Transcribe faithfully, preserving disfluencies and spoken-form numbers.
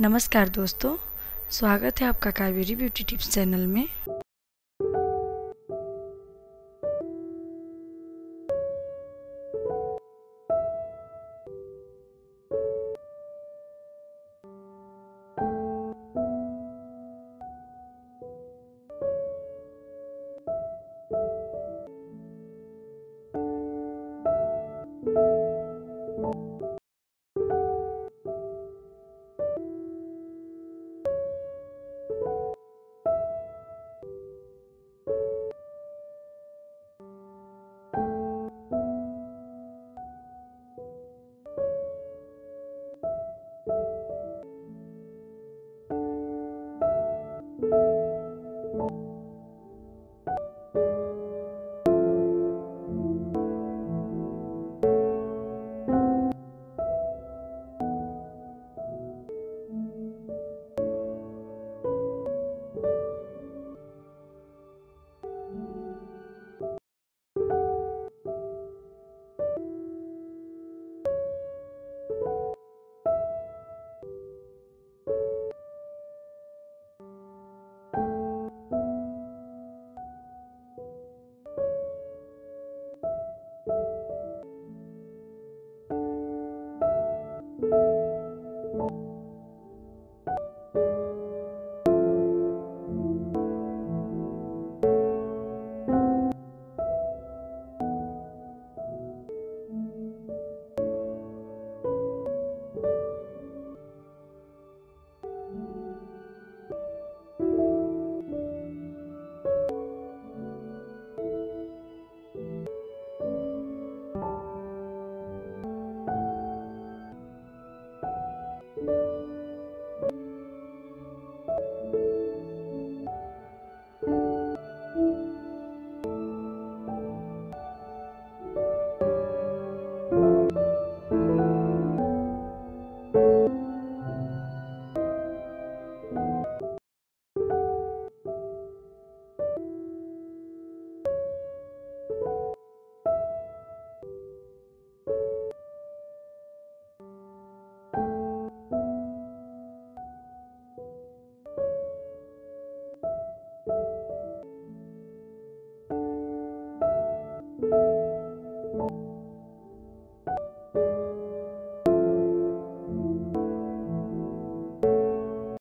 नमस्कार दोस्तों, स्वागत है आपका कावेरी ब्यूटी टिप्स चैनल में।